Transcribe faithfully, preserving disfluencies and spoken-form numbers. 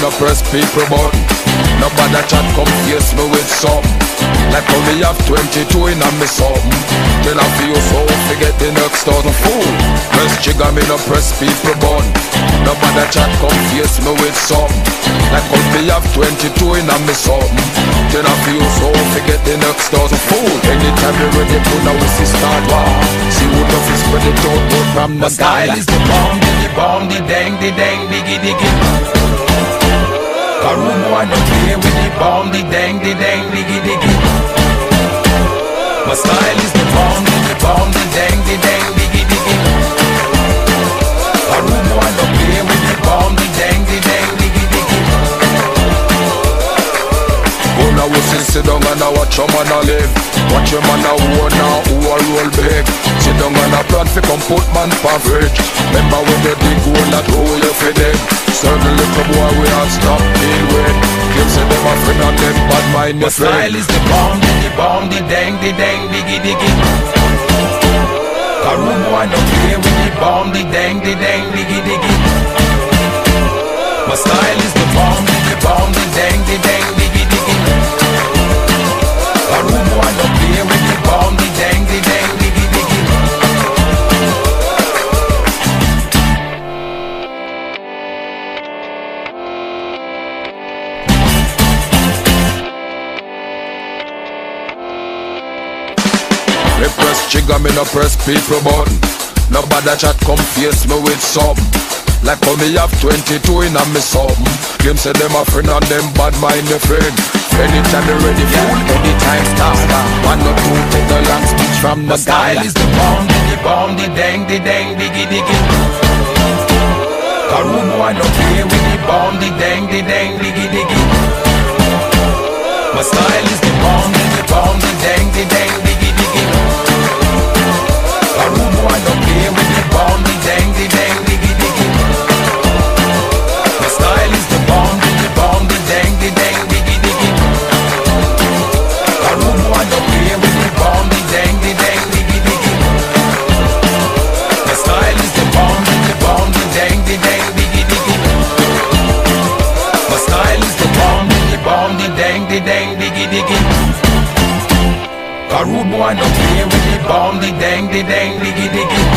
no press people but nobody chat confuse me with some. Like only have twenty-two in a me some. Till I feel so forget the next thousand fool. Press trigger me no press people but nobody chat confuse me with some. Like only have twenty-two in a me some. Till I feel so forget the next thousand fool. Anytime you ready to now we see start war. See who the fist spread it out from the sky. Is the bomb, the bomb, the dang, the dang, diggy diggy. Karumo and the play with the bomb, the dang, the dang, diggy diggy. My style is the bomb, the bomb, the dang, the dang, diggy diggy. Karumo and the play with the bomb, the dang, the dang, diggy diggy. Go now we see sit down and now watch your man a live. Watch your man a who now who a roll big. Sit down and a plan fi come put man for bridge. Remember when you dig hole that hole you fi dig. Certain little boy we all stop deal with. Clips in them off and on them bad mind your friend. My style is the bomb, the bomb, the dang, the dang, diggy diggy. Karumo and the play with the bomb, the dang, the dang, diggy diggy. My style is the bomb, the bomb, the dang, the dang, diggy diggy. Karumo and the play with the bomb, the dang, the dang, diggy diggy. Trigger me no press people button. Nobody chat confuse me with some. Like how me have twenty-two in a me some. Them say them a friend and them bad mind a friend. Anytime they ready fool, anytime start. One or two take the long speech from the style. My style is the bomb, the bomb, the dang, the dang, diggy diggy. Karumo I no play with the bomb, the dang, the dang, diggy diggy. My style is the bomb, the bomb, the dang, the dang, diggy diggy. Karumo and the play with the bomb, the dang, the dang, diggy diggy. My style is the bomb, the bomb, the dang, the dang, diggy diggy. Karumo and the play with the bomb, the dang, the dang, diggy diggy. My style is the bomb, the bomb, the dang, the dang, diggy diggy. My style is the bomb, the bomb, the dang, the dang, diggy diggy. Karumo and the play with the bomb, the dang, the dang, diggy diggy.